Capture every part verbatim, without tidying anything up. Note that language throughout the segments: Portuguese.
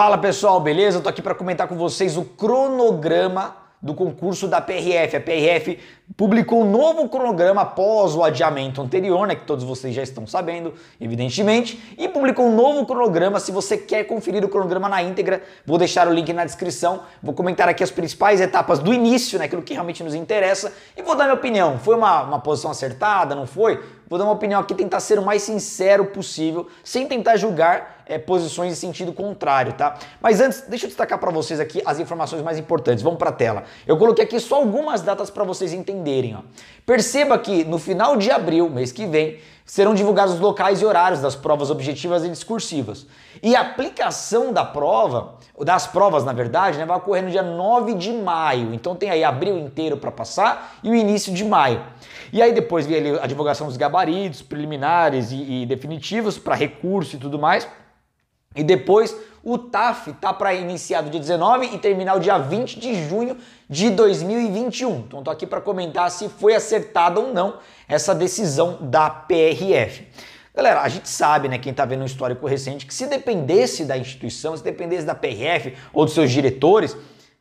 Fala pessoal, beleza? Eu tô aqui para comentar com vocês o cronograma do concurso da P R F. A P R F publicou um novo cronograma após o adiamento anterior, né, que todos vocês já estão sabendo, evidentemente, e publicou um novo cronograma. Se você quer conferir o cronograma na íntegra, vou deixar o link na descrição. Vou comentar aqui as principais etapas do início, né, aquilo que realmente nos interessa, e vou dar minha opinião. Foi uma, uma posição acertada, não foi? Vou dar uma opinião aqui, tentar ser o mais sincero possível, sem tentar julgar é, posições em sentido contrário, tá? Mas antes, deixa eu destacar para vocês aqui as informações mais importantes. Vamos para a tela. Eu coloquei aqui só algumas datas para vocês entenderem, ó. Perceba que no final de abril, mês que vem, serão divulgados os locais e horários das provas objetivas e discursivas. E a aplicação da prova, das provas, na verdade, né, vai ocorrer no dia nove de maio. Então tem aí abril inteiro para passar e o início de maio. E aí depois vem ali a divulgação dos gabaritos, preliminares e, e definitivos para recurso e tudo mais. E depois o T A F tá para iniciar no dia dezenove e terminar o dia vinte de junho de dois mil e vinte e um. Então tô aqui para comentar se foi acertada ou não essa decisão da P R F. Galera, a gente sabe, né, quem tá vendo um histórico recente, que se dependesse da instituição, se dependesse da P R F ou dos seus diretores,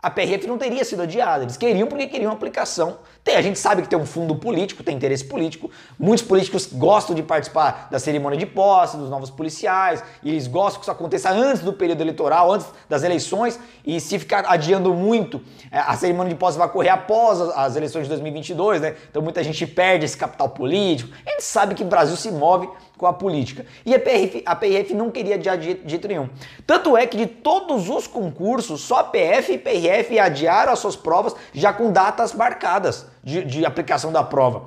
a P R F não teria sido adiada. Eles queriam porque queriam aplicação. Tem, a gente sabe que tem um fundo político, tem interesse político. Muitos políticos gostam de participar da cerimônia de posse, dos novos policiais, e eles gostam que isso aconteça antes do período eleitoral, antes das eleições, e se ficar adiando muito, a cerimônia de posse vai ocorrer após as eleições de dois mil e vinte e dois, né? Então muita gente perde esse capital político. A gente sabe que o Brasil se move com a política. E a P R F, a P R F não queria adiar de jeito nenhum. Tanto é que de todos os concursos, só a P F e a P R F adiaram as suas provas já com datas marcadas de, de aplicação da prova.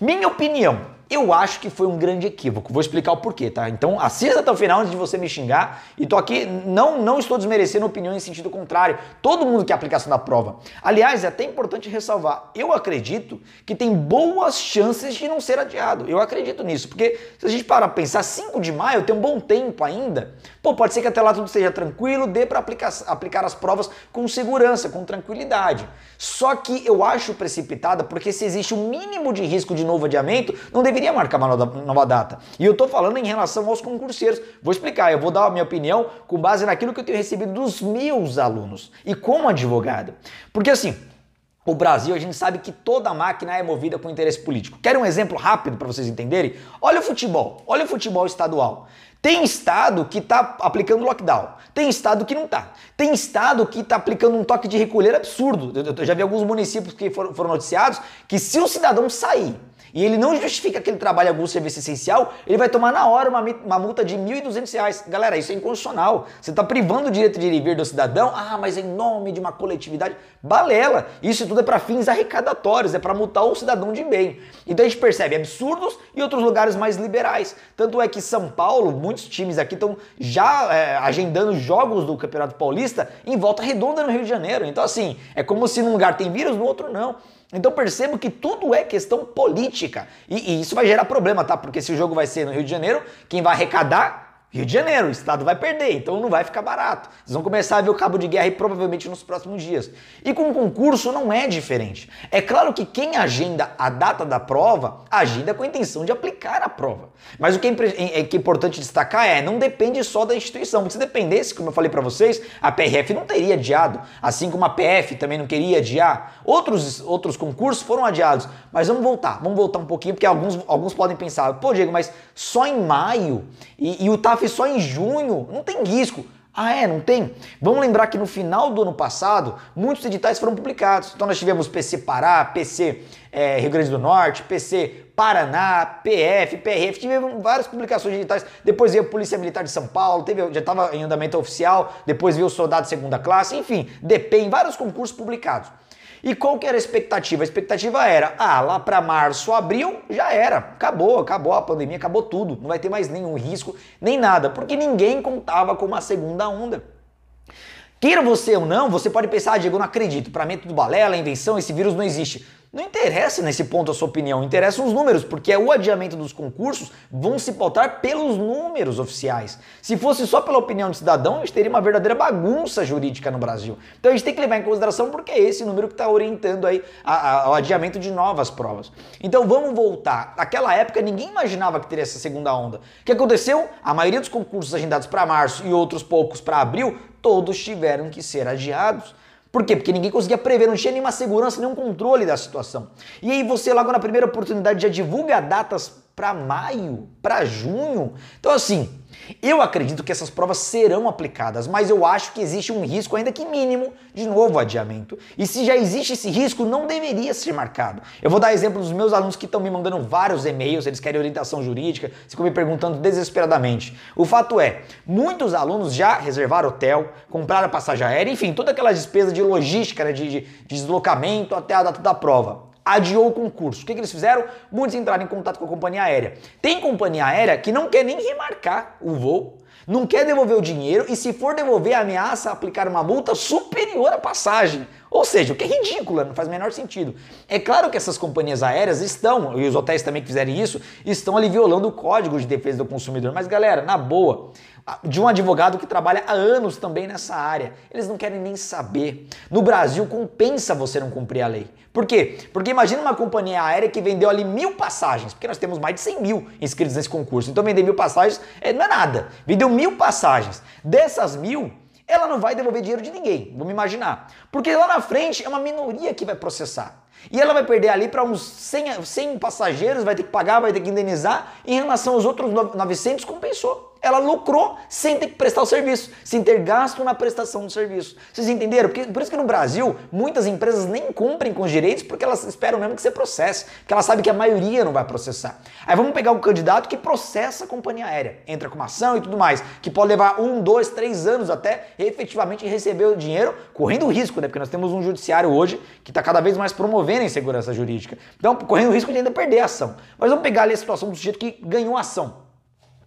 Minha opinião, eu acho que foi um grande equívoco. Vou explicar o porquê, tá? Então assista até o final antes de você me xingar. E tô aqui, não, não estou desmerecendo opinião em sentido contrário. Todo mundo quer a aplicação da prova. Aliás, é até importante ressalvar, eu acredito que tem boas chances de não ser adiado. Eu acredito nisso, porque se a gente parar pra pensar, cinco de maio tem um bom tempo ainda. Pô, pode ser que até lá tudo esteja tranquilo, dê pra aplicar, aplicar as provas com segurança, com tranquilidade. Só que eu acho precipitada, porque se existe o um mínimo de risco de novo adiamento, não deveria Queria marcar uma nova data. E eu tô falando em relação aos concurseiros. Vou explicar, eu vou dar a minha opinião com base naquilo que eu tenho recebido dos meus alunos e como advogado. Porque assim, o Brasil, a gente sabe que toda máquina é movida com interesse político. Quer um exemplo rápido para vocês entenderem? Olha o futebol, olha o futebol estadual. Tem estado que tá aplicando lockdown, tem estado que não tá. Tem estado que tá aplicando um toque de recolher absurdo. Eu já vi alguns municípios que foram noticiados que se o cidadão sair e ele não justifica que ele trabalha algum serviço essencial, ele vai tomar na hora uma, uma multa de mil e duzentos reais. Galera, isso é inconstitucional. Você está privando o direito de ir e vir do cidadão. Ah, mas em nome de uma coletividade. Balela. Isso tudo é para fins arrecadatórios, é para multar o cidadão de bem. Então a gente percebe absurdos e outros lugares mais liberais. Tanto é que São Paulo, muitos times aqui estão já é, agendando jogos do Campeonato Paulista em Volta Redonda, no Rio de Janeiro. Então assim, é como se num lugar tem vírus, no outro não. Então percebo que tudo é questão política e, e isso vai gerar problema, tá? Porque se o jogo vai ser no Rio de Janeiro, quem vai arrecadar? Rio de Janeiro, o Estado vai perder, então não vai ficar barato. Vocês vão começar a ver o cabo de guerra e provavelmente nos próximos dias. E com o concurso não é diferente. É claro que quem agenda a data da prova, agenda com a intenção de aplicar a prova. Mas o que é, é, que é importante destacar é, não depende só da instituição. Porque se dependesse, como eu falei para vocês, a P R F não teria adiado. Assim como a P F também não queria adiar. Outros, outros concursos foram adiados. Mas vamos voltar, vamos voltar um pouquinho, porque alguns, alguns podem pensar, pô Diego, mas só em maio e, e o T A F só em junho, não tem risco. Ah é, não tem? Vamos lembrar que no final do ano passado, muitos editais foram publicados. Então nós tivemos P C Pará, P C é, Rio Grande do Norte, P C Paraná, P F, P R F, tivemos várias publicações de editais. Depois veio a Polícia Militar de São Paulo, teve, já estava em andamento oficial, depois veio o Soldado de Segunda Classe, enfim, D P E M, vários concursos publicados. E qual que era a expectativa? A expectativa era, ah, lá para março, abril, já era. Acabou, acabou a pandemia, acabou tudo. Não vai ter mais nenhum risco, nem nada. Porque ninguém contava com uma segunda onda. Queira você ou não, você pode pensar, ah, Diego, eu não acredito. Para mim é tudo balela, invenção, esse vírus não existe. Não interessa nesse ponto a sua opinião, interessam os números, porque o adiamento dos concursos vão se pautar pelos números oficiais. Se fosse só pela opinião de cidadão, a gente teria uma verdadeira bagunça jurídica no Brasil. Então a gente tem que levar em consideração porque é esse número que está orientando aí ao adiamento de novas provas. Então vamos voltar. Naquela época ninguém imaginava que teria essa segunda onda. O que aconteceu? A maioria dos concursos agendados para março e outros poucos para abril, todos tiveram que ser adiados. Por quê? Porque ninguém conseguia prever, não tinha nenhuma segurança, nenhum controle da situação. E aí você logo na primeira oportunidade já divulga datas para maio, para junho. Então assim, eu acredito que essas provas serão aplicadas, mas eu acho que existe um risco, ainda que mínimo, de novo adiamento. E se já existe esse risco, não deveria ser marcado. Eu vou dar exemplo dos meus alunos que estão me mandando vários e-mails, eles querem orientação jurídica, ficam me perguntando desesperadamente. O fato é, muitos alunos já reservaram hotel, compraram passagem aérea, enfim, toda aquela despesa de logística, né, de, de deslocamento até a data da prova. Adiou o concurso. O que, que eles fizeram? Muitos entraram em contato com a companhia aérea. Tem companhia aérea que não quer nem remarcar o voo, não quer devolver o dinheiro e se for devolver, ameaça aplicar uma multa superior à passagem. Ou seja, o que é ridículo, não faz o menor sentido. É claro que essas companhias aéreas estão, e os hotéis também que fizerem isso, estão ali violando o Código de Defesa do Consumidor. Mas galera, na boa, de um advogado que trabalha há anos também nessa área, eles não querem nem saber. No Brasil, compensa você não cumprir a lei. Por quê? Porque imagina uma companhia aérea que vendeu ali mil passagens, porque nós temos mais de cem mil inscritos nesse concurso, então vender mil passagens é, não é nada. Vendeu mil passagens. Dessas mil, ela não vai devolver dinheiro de ninguém, vamos imaginar. Porque lá na frente é uma minoria que vai processar. E ela vai perder ali para uns cem, cem passageiros, vai ter que pagar, vai ter que indenizar. Em relação aos outros novecentos, compensou. Ela lucrou sem ter que prestar o serviço, sem ter gasto na prestação do serviço. Vocês entenderam? Porque, por isso que no Brasil, muitas empresas nem cumprem com os direitos porque elas esperam mesmo que você processe, porque elas sabem que a maioria não vai processar. Aí vamos pegar um candidato que processa a companhia aérea, entra com uma ação e tudo mais, que pode levar um, dois, três anos até efetivamente receber o dinheiro, correndo o risco, né? Porque nós temos um judiciário hoje que está cada vez mais promovendo a insegurança jurídica, então correndo o risco de ainda perder a ação. Mas vamos pegar ali a situação do sujeito que ganhou a ação.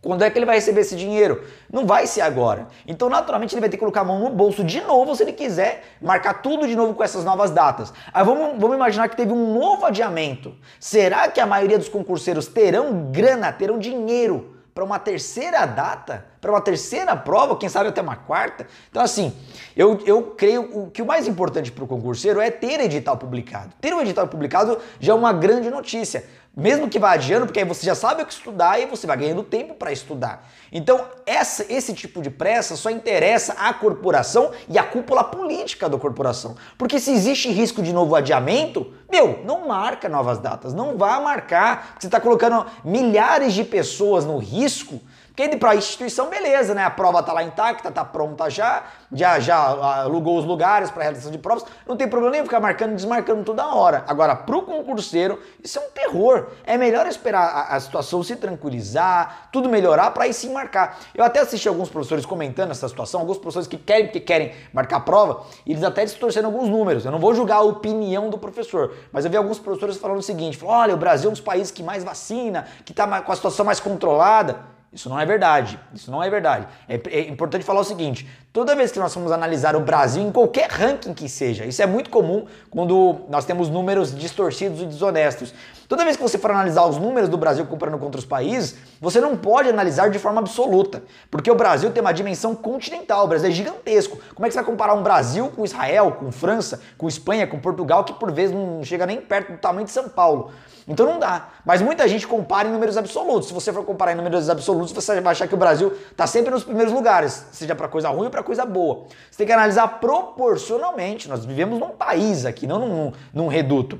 Quando é que ele vai receber esse dinheiro? Não vai ser agora. Então, naturalmente, ele vai ter que colocar a mão no bolso de novo, se ele quiser marcar tudo de novo com essas novas datas. Aí vamos, vamos imaginar que teve um novo adiamento. Será que a maioria dos concurseiros terão grana, terão dinheiro para uma terceira data, para uma terceira prova, quem sabe até uma quarta? Então assim, eu, eu creio que o mais importante para o concurseiro é ter edital publicado. Ter um edital publicado já é uma grande notícia, mesmo que vá adiando, porque aí você já sabe o que estudar e você vai ganhando tempo para estudar. Então essa, esse tipo de pressa só interessa à corporação e à cúpula política da corporação, porque se existe risco de novo adiamento, meu, não marca novas datas, não vá marcar, você está colocando milhares de pessoas no risco. Porque para a instituição, beleza, né? A prova está lá intacta, está pronta já, já, já alugou os lugares para realização de provas, não tem problema nem ficar marcando e desmarcando toda hora. Agora, para o concurseiro, isso é um terror. É melhor esperar a, a situação se tranquilizar, tudo melhorar para aí sim marcar. Eu até assisti alguns professores comentando essa situação, alguns professores que querem, que querem marcar a prova, e eles até distorceram alguns números. Eu não vou julgar a opinião do professor, mas eu vi alguns professores falando o seguinte, falando, olha, o Brasil é um dos países que mais vacina, que está com a situação mais controlada. Isso não é verdade, isso não é verdade. É, é importante falar o seguinte, toda vez que nós vamos analisar o Brasil em qualquer ranking que seja, isso é muito comum quando nós temos números distorcidos e desonestos. Toda vez que você for analisar os números do Brasil comparando com outros países, você não pode analisar de forma absoluta, porque o Brasil tem uma dimensão continental, o Brasil é gigantesco. Como é que você vai comparar um Brasil com Israel, com França, com Espanha, com Portugal, que por vezes não chega nem perto do tamanho de São Paulo? Então não dá, mas muita gente compara em números absolutos. Se você for comparar em números absolutos, você vai achar que o Brasil está sempre nos primeiros lugares, seja para coisa ruim ou para coisa boa. Você tem que analisar proporcionalmente, nós vivemos num país aqui, não num, num reduto.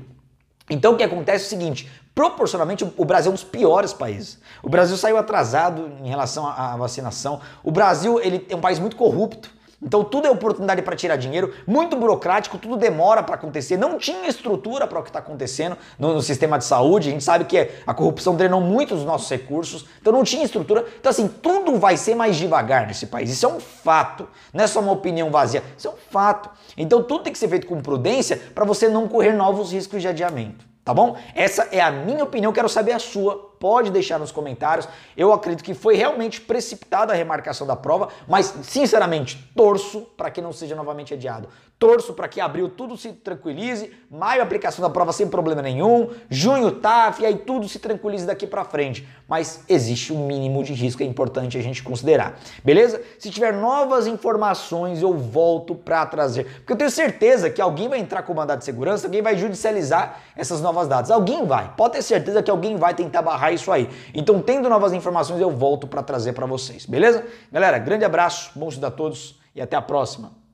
Então o que acontece é o seguinte, proporcionalmente o Brasil é um dos piores países. O Brasil saiu atrasado em relação à vacinação, o Brasil ele é um país muito corrupto. Então tudo é oportunidade para tirar dinheiro, muito burocrático, tudo demora para acontecer, não tinha estrutura para o que está acontecendo no, no sistema de saúde, a gente sabe que a corrupção drenou muito dos nossos recursos, então não tinha estrutura, então assim, tudo vai ser mais devagar nesse país, isso é um fato, não é só uma opinião vazia, isso é um fato. Então tudo tem que ser feito com prudência para você não correr novos riscos de adiamento, tá bom? Essa é a minha opinião, quero saber a sua pode deixar nos comentários. Eu acredito que foi realmente precipitada a remarcação da prova, mas sinceramente torço para que não seja novamente adiado. Torço para que abril tudo se tranquilize, maio a aplicação da prova sem problema nenhum, junho T A F, e aí tudo se tranquilize daqui para frente. Mas existe um mínimo de risco, é importante a gente considerar, beleza? Se tiver novas informações, eu volto para trazer, porque eu tenho certeza que alguém vai entrar com mandado de segurança, alguém vai judicializar essas novas datas, alguém vai, pode ter certeza que alguém vai tentar barrar isso aí. Então, tendo novas informações, eu volto para trazer para vocês, beleza? Galera, grande abraço, bom estudo a todos e até a próxima.